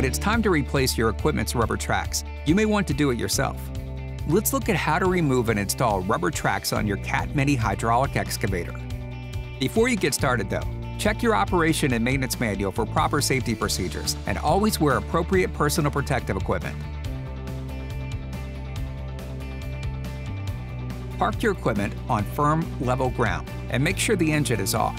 When it's time to replace your equipment's rubber tracks, you may want to do it yourself. Let's look at how to remove and install rubber tracks on your Cat Mini hydraulic excavator. Before you get started though, check your operation and maintenance manual for proper safety procedures and always wear appropriate personal protective equipment. Park your equipment on firm, level ground and make sure the engine is off.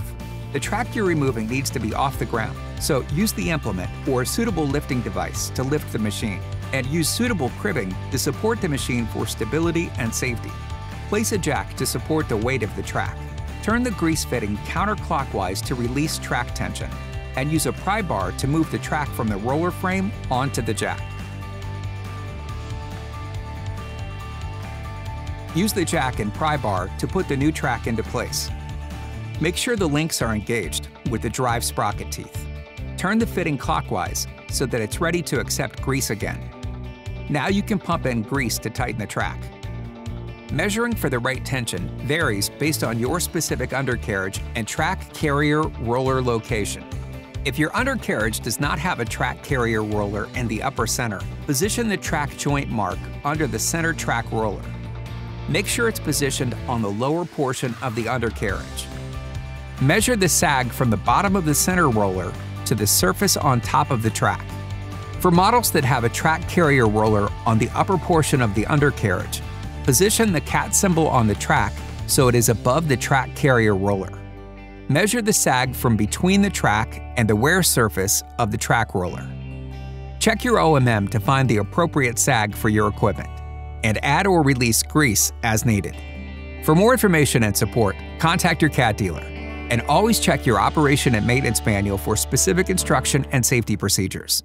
The track you're removing needs to be off the ground, so use the implement or a suitable lifting device to lift the machine, and use suitable cribbing to support the machine for stability and safety. Place a jack to support the weight of the track. Turn the grease fitting counterclockwise to release track tension, and use a pry bar to move the track from the roller frame onto the jack. Use the jack and pry bar to put the new track into place. Make sure the links are engaged with the drive sprocket teeth. Turn the fitting clockwise so that it's ready to accept grease again. Now you can pump in grease to tighten the track. Measuring for the right tension varies based on your specific undercarriage and track carrier roller location. If your undercarriage does not have a track carrier roller in the upper center, position the track joint mark under the center track roller. Make sure it's positioned on the lower portion of the undercarriage. Measure the sag from the bottom of the center roller to the surface on top of the track. For models that have a track carrier roller on the upper portion of the undercarriage, position the cat symbol on the track so it is above the track carrier roller. Measure the sag from between the track and the wear surface of the track roller. Check your OMM to find the appropriate sag for your equipment, and add or release grease as needed. For more information and support, contact your Cat dealer, and always check your operation and maintenance manual for specific instruction and safety procedures.